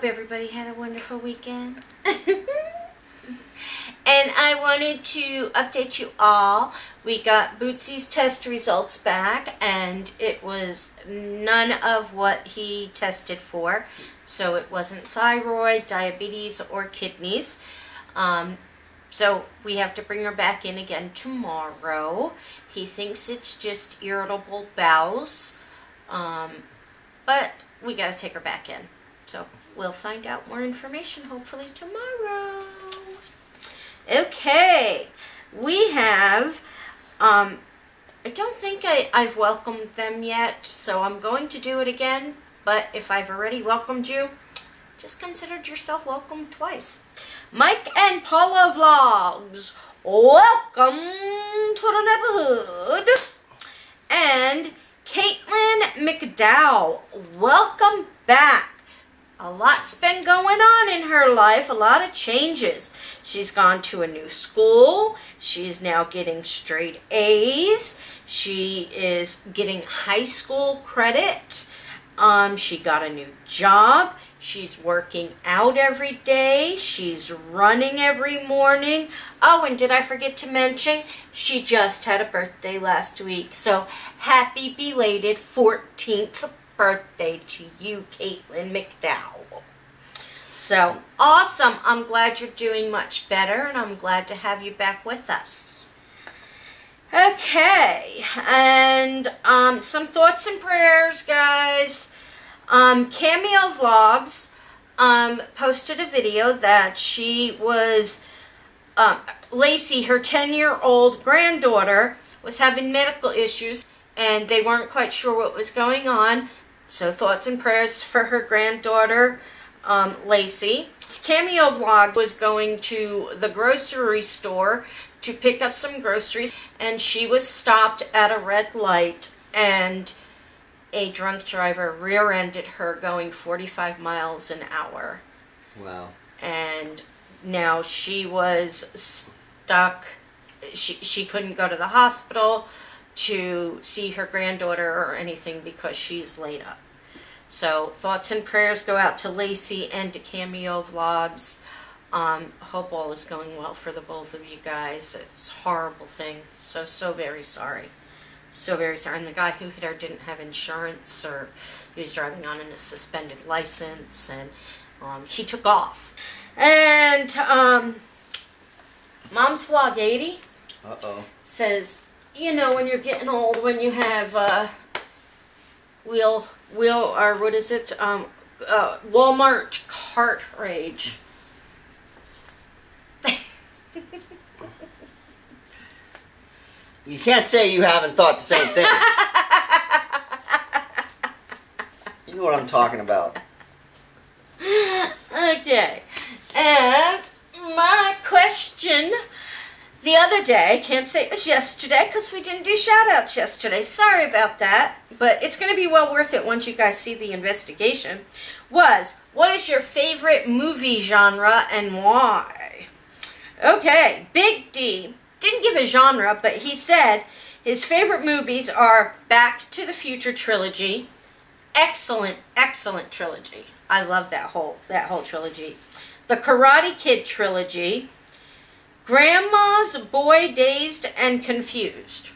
hope everybody had a wonderful weekend. And I wanted to update you all. We got Bootsy's test results back, and it was none of what he tested for. So it wasn't thyroid, diabetes, or kidneys. So we have to bring her back in again tomorrow. He thinks it's just irritable bowels. But we got to take her back in. So we'll find out more information hopefully tomorrow. Okay, we have, I don't think I've welcomed them yet, so I'm going to do it again, but if I've already welcomed you, just consider yourself welcomed twice. Mike and Paula Vlogs, welcome to the neighborhood. And Caitlin McDowell, welcome back. A lot's been going on in her life, a lot of changes. She's gone to a new school. She's now getting straight A's. She is getting high school credit. She got a new job. She's working out every day. She's running every morning. Oh, and did I forget to mention, she just had a birthday last week. So happy belated 14th birthday to you, Caitlin McDowell. So awesome. I'm glad you're doing much better, and I'm glad to have you back with us. Okay, and some thoughts and prayers, guys. Cameo Vlogs posted a video that she was, Lacey, her 10-year-old granddaughter, was having medical issues, and they weren't quite sure what was going on. So thoughts and prayers for her granddaughter, Lacey. Cameo Vlog was going to the grocery store to pick up some groceries, and she was stopped at a red light, and a drunk driver rear-ended her going 45 miles an hour. Wow. And now she was stuck. She couldn't go to the hospital to see her granddaughter or anything because she's laid up. So thoughts and prayers go out to Lacey and to Cameo Vlogs. Hope all is going well for the both of you guys. It's a horrible thing. So very sorry. So very sorry. And the guy who hit her didn't have insurance, or he was driving on a suspended license, and he took off. And Mom's Vlog 80 says, you know, when you're getting old, when you have Walmart cart rage. You can't say you haven't thought the same thing. You know what I'm talking about. Okay. And my question the other day, I can't say it was yesterday because we didn't do shout-outs yesterday. Sorry about that. But it's going to be well worth it once you guys see the investigation. Was, what is your favorite movie genre and why? Okay. Big D didn't give a genre, but he said his favorite movies are Back to the Future Trilogy. Excellent, excellent trilogy. I love that whole trilogy. The Karate Kid Trilogy. Grandma's Boy, Dazed and Confused.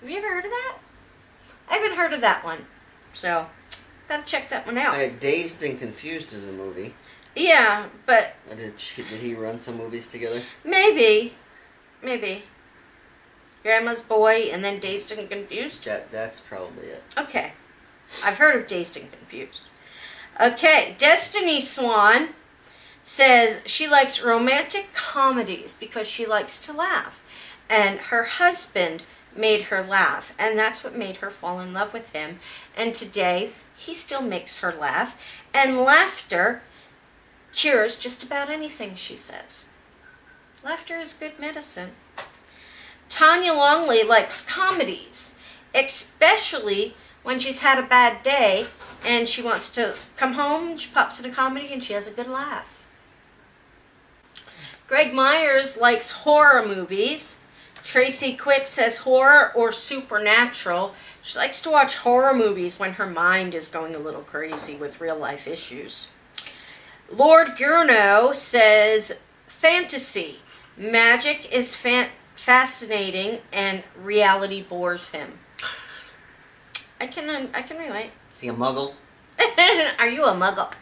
Have you ever heard of that? I haven't heard of that one. So, gotta check that one out. Dazed and Confused is a movie. Yeah, but... Did he run some movies together? Maybe. Maybe. Grandma's Boy and then Dazed and Confused? That's probably it. Okay. I've heard of Dazed and Confused. Okay. Destiny Swan says she likes romantic comedies because she likes to laugh. And her husband made her laugh. And that's what made her fall in love with him. And today, he still makes her laugh. And laughter cures just about anything, she says. Laughter is good medicine. Tanya Longley likes comedies, especially when she's had a bad day and she wants to come home, she pops in a comedy and she has a good laugh. Greg Myers likes horror movies. Tracy Quick says horror or supernatural. She likes to watch horror movies when her mind is going a little crazy with real life issues. Lord Gurno says fantasy. Magic is fascinating and reality bores him. I can relate. Is he a muggle? Are you a muggle?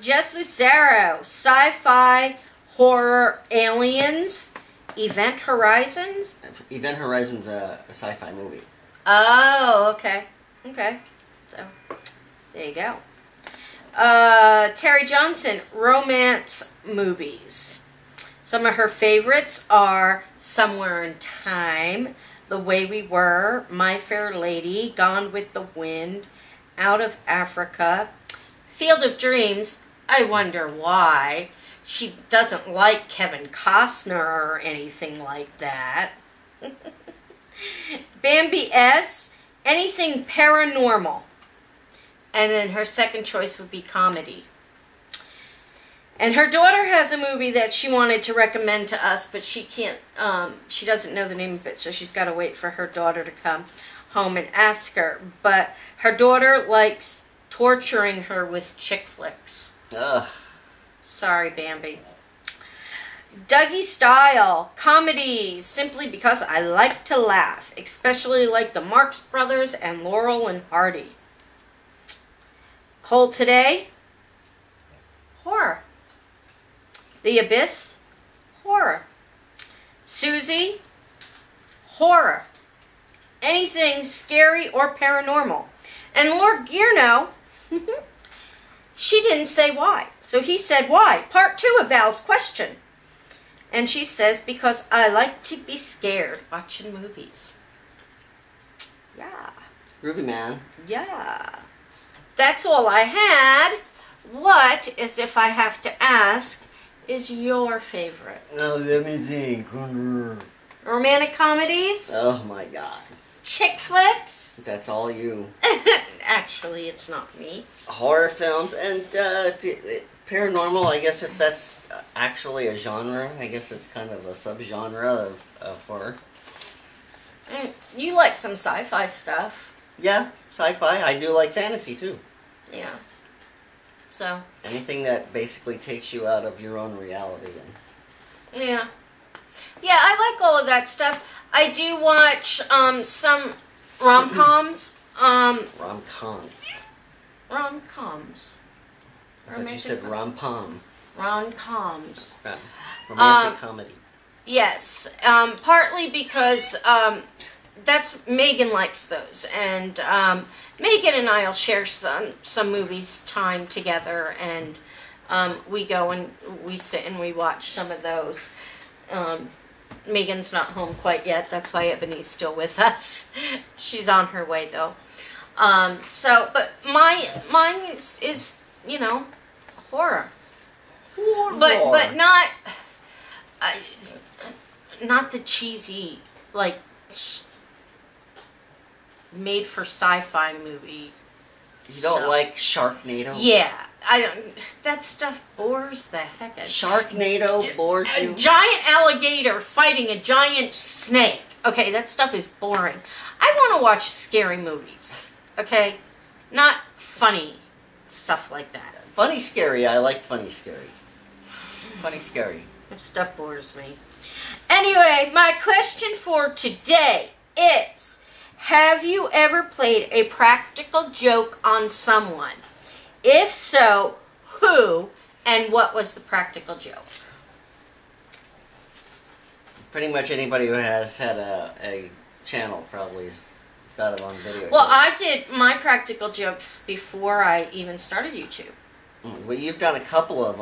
Jess Lucero, sci-fi, horror, aliens, Event Horizons. Event Horizon's a sci-fi movie. Oh, okay. Okay. So, there you go. Terry Johnson, romance movies. Some of her favorites are Somewhere in Time, The Way We Were, My Fair Lady, Gone with the Wind, Out of Africa, Field of Dreams. I wonder why. She doesn't like Kevin Costner or anything like that. Bambi S, anything paranormal. And then her second choice would be comedy. And her daughter has a movie that she wanted to recommend to us, but she can't, she doesn't know the name of it, so she's got to wait for her daughter to come home and ask her. But her daughter likes torturing her with chick flicks. Ugh. Sorry, Bambi. Dougie Style, comedies, simply because I like to laugh, especially like the Marx Brothers and Laurel and Hardy. Cold Today, horror. The Abyss, horror. Susie, horror. Anything scary or paranormal. And Lord Gurno, she didn't say why. So he said, why? Part 2 of Val's question. And she says, because I like to be scared watching movies. Yeah. Groovy, man. Yeah. That's all I had. What is, if I have to ask, is your favorite? Oh, let me think. Romantic comedies? Oh my god. Chick flicks? That's all you. Actually, it's not me. Horror films and paranormal, I guess if that's actually a genre. I guess it's kind of a subgenre of horror. You like some sci-fi stuff. Yeah, sci-fi. I do like fantasy too. Yeah. So anything that basically takes you out of your own reality. And yeah, I like all of that stuff. I do watch some rom-coms. Rom-coms. I thought you said rom-pom. Rom-coms. Romantic comedy. Yes, partly because that's Megan likes those, and Megan and I'll share some movies time together, and we go and we sit and we watch some of those. Megan's not home quite yet, that's why Ebony's still with us. She's on her way though. But mine is you know, horror. But not not the cheesy like. Made for sci-fi movie. You don't like Sharknado? Yeah, I don't. That stuff bores the heck out of me. Sharknado bores you. A giant alligator fighting a giant snake. Okay, that stuff is boring. I want to watch scary movies. Okay, not funny stuff like that. Funny scary. I like funny scary. Funny scary. That stuff bores me. Anyway, my question for today is. Have you ever played a practical joke on someone? If so, who and what was the practical joke? Pretty much anybody who has had a channel probably has got it on video. Well, I did my practical jokes before I even started YouTube. Well, you've done a couple of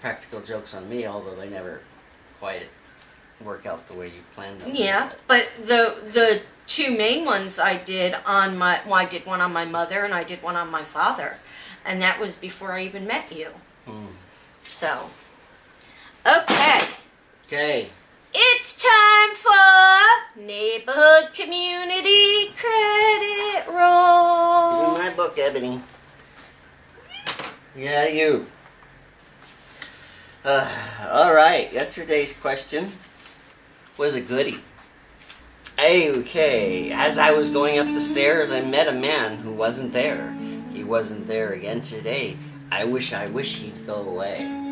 practical jokes on me, although they never quite work out the way you planned them. Yeah, but the two main ones I did on my, well, I did one on my mother and I did one on my father, and that was before I even met you. So, okay, it's time for neighborhood community credit roll. In my book, Ebony. Yeah, you. All right, yesterday's question was a goodie. Okay, as I was going up the stairs, I met a man who wasn't there. He wasn't there again today. I wish he'd go away.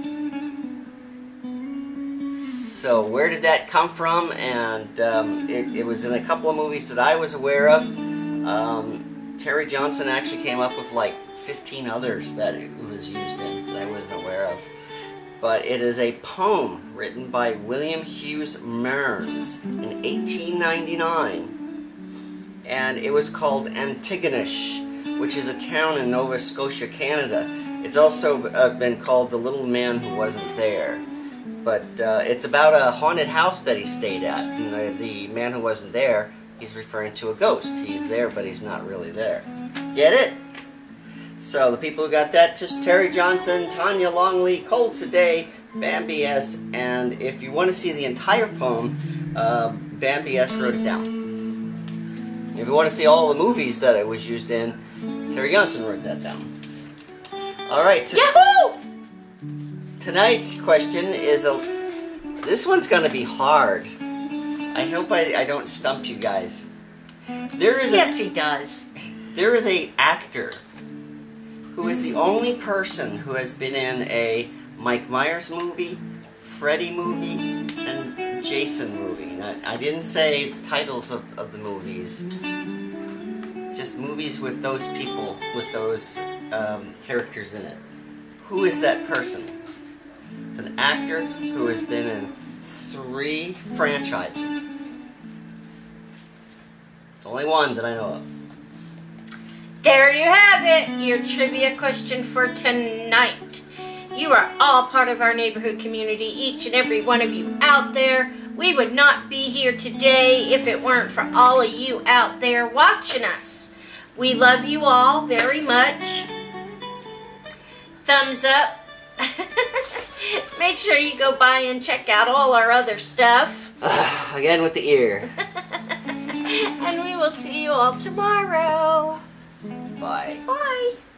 So where did that come from? And it was in a couple of movies that I was aware of. Terry Johnson actually came up with like 15 others that it was used in that I wasn't aware of. But it is a poem written by William Hughes Mearns in 1899. And it was called Antigonish, which is a town in Nova Scotia, Canada. It's also been called The Little Man Who Wasn't There. But it's about a haunted house that he stayed at. And the man who wasn't there, he's referring to a ghost. He's there, but he's not really there. Get it? So the people who got that, just Terry Johnson, Tanya Longley, Cold Today, Bambi S. And if you want to see the entire poem, Bambi S. wrote it down. If you want to see all the movies that it was used in, Terry Johnson wrote that down. All right. Yahoo! Tonight's question is this one's gonna be hard. I hope I don't stump you guys. Yes, he does. There is an actor who is the only person who has been in a Mike Myers movie, Freddy movie, and Jason movie. Now, I didn't say the titles of the movies, just movies with those people, with those characters in it. Who is that person? It's an actor who has been in 3 franchises. It's only one that I know of. There you have it, your trivia question for tonight. You are all part of our neighborhood community, each and every one of you out there. We would not be here today if it weren't for all of you out there watching us. We love you all very much. Thumbs up. Make sure you go by and check out all our other stuff. Again with the ear. And we will see you all tomorrow. Bye. Bye.